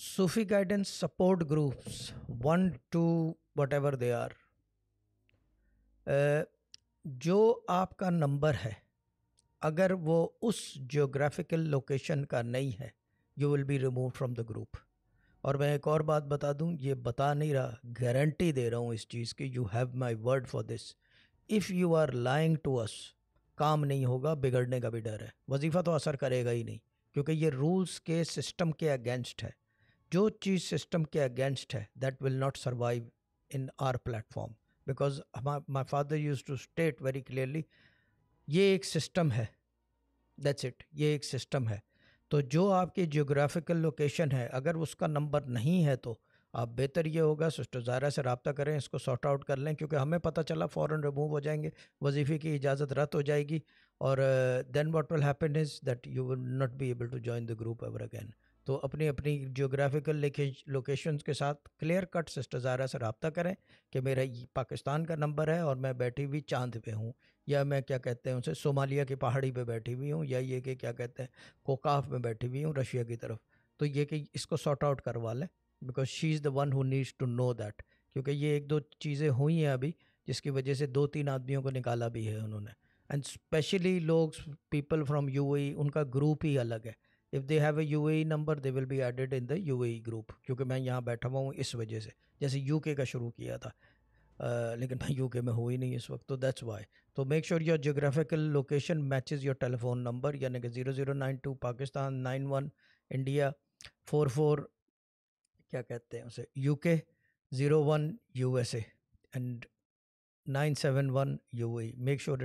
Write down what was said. Sufi guidance support groups 1, 2 whatever they are, जो आपका number है अगर वो उस ज्योग्राफिकल लोकेशन का नहीं है, you will be remove from the group. और मैं एक और बात बता दूं, ये बता नहीं रहा, गारंटी दे रहा हूँ इस चीज़ की, you have my word for this. If you are lying to us, काम नहीं होगा, बिगड़ने का भी डर है, वजीफ़ा तो असर करेगा ही नहीं, क्योंकि ये रूल्स के सिस्टम के अगेंस्ट है। जो चीज़ सिस्टम के अगेंस्ट है, that will not survive in our platform, because my father use to state very clearly, ये एक सिस्टम है, दैट्स इट, ये एक सिस्टम है। तो जो आपकी ज्योग्राफिकल लोकेशन है अगर उसका नंबर नहीं है तो आप बेहतर ये होगा सिस्टर ज़ारा से रब्ता करें, इसको सॉर्ट आउट कर लें, क्योंकि हमें पता चला फ़ौरन रिमूव हो जाएंगे, वजीफ़े की इजाज़त रद्द हो जाएगी, और then what will happen is that you will not be able to join the group ever again. तो अपनी अपनी ज्योग्राफिकल लोकेशंस के साथ क्लियर कट सिस्टर ज़ारा से रब्ता करें कि मेरा पाकिस्तान का नंबर है और मैं बैठी हुई चांद पे हूँ, या मैं क्या कहते हैं उसे सोमालिया की पहाड़ी पे बैठी हुई हूँ, या ये कि क्या कहते हैं कोकाफ में बैठी हुई हूँ रशिया की तरफ। तो ये कि इसको सॉर्ट आउट करवा लें, because she is the one who needs to know that, क्योंकि ये एक दो चीज़ें हुई हैं अभी जिसकी वजह से 2-3 आदमियों को निकाला भी है उन्होंने, एंड स्पेशली लोग पीपल फ्राम UAE, उनका ग्रुप ही अलग है। If they have a UAE number they will be added in the UAE group, क्योंकि मैं यहाँ बैठा हुआ हूँ इस वजह से, जैसे UK का शुरू किया था लेकिन मैं UK में हुई नहीं इस वक्त, तो दैट्स वाई। तो make sure your geographical location matches your telephone number, यानी कि 0092 पाकिस्तान, 91 इंडिया, 44 क्या कहते हैं उसे UK, 01 USA and 971 UAE। Make sure